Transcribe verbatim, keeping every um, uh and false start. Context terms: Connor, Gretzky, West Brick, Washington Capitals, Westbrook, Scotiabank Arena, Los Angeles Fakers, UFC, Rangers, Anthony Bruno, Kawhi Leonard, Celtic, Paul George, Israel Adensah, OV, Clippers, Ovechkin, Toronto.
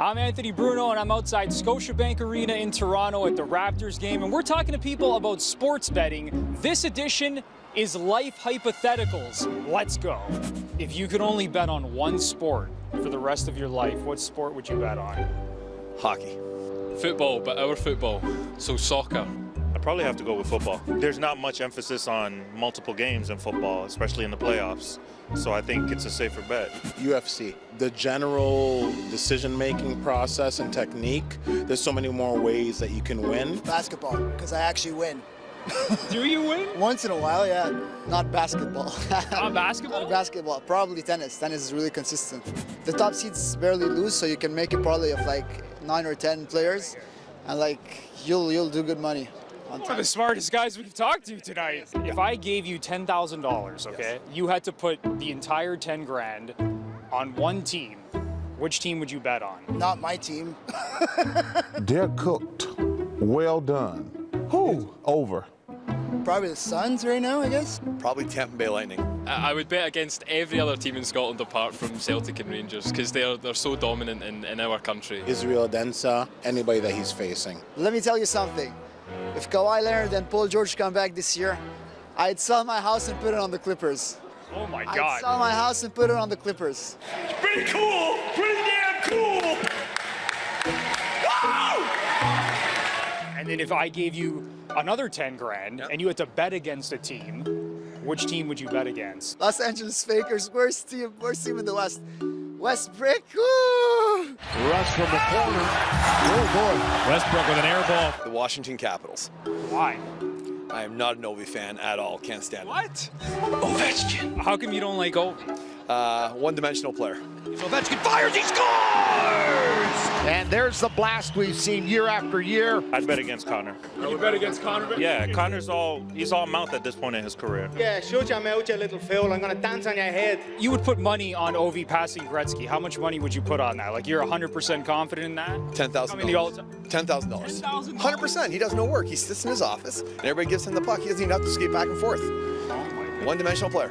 I'm Anthony Bruno, and I'm outside Scotiabank Arena in Toronto at the Raptors game, and we're talking to people about sports betting. This edition is Life Hypotheticals. Let's go. If you could only bet on one sport for the rest of your life, what sport would you bet on? Hockey. Football, but our football, so soccer. I probably have to go with football. There's not much emphasis on multiple games in football, especially in the playoffs. So I think it's a safer bet. U F C. The general decision-making process and technique, there's so many more ways that you can win. Basketball, because I actually win. Do you win? Once in a while, yeah. Not basketball. Not basketball? Not basketball. Probably tennis. Tennis is really consistent. The top seeds barely lose, so you can make a parlay of like nine or ten players, and like you'll you'll do good money. One of the smartest guys we've talked to tonight. If I gave you ten thousand dollars, okay, yes. You had to put the entire ten grand on one team, which team would you bet on? Not my team. They're cooked. Well done. Who? It's over. Probably the Suns right now, I guess. Probably Tampa Bay Lightning. I would bet against every other team in Scotland apart from Celtic and Rangers, because they're, they're so dominant in, in our country. Israel Adensah, anybody that he's facing. Let me tell you something. If Kawhi Leonard and Paul George come back this year, I'd sell my house and put it on the Clippers. Oh my God. I'd sell my house and put it on the Clippers. It's pretty cool. Pretty damn cool. Woo! And then if I gave you another ten grand, yep, and you had to bet against a team, which team would you bet against? Los Angeles Fakers, worst team, worst team in the West. West Brick, woo! Rush from the corner. Oh boy. Westbrook with an air ball. The Washington Capitals. Why? I am not an O V fan at all. Can't stand what? It. What? Ovechkin. How come you don't like O V? Uh, one-dimensional player. Ovechkin fires, he scores! And there's the blast we've seen year after year. I'd bet against Connor. You, you bet against Connor? Yeah, Connor's all, he's all mouth at this point in his career. Yeah, shoot your mouth, you little fool. I'm gonna dance on your head. You would put money on O V passing Gretzky. How much money would you put on that? Like, you're one hundred percent confident in that? ten thousand dollars. I mean, ten thousand dollars. ten thousand dollars. one hundred percent. He does no work. He sits in his office, and everybody gives him the puck. He doesn't even have to skate back and forth. One-dimensional player.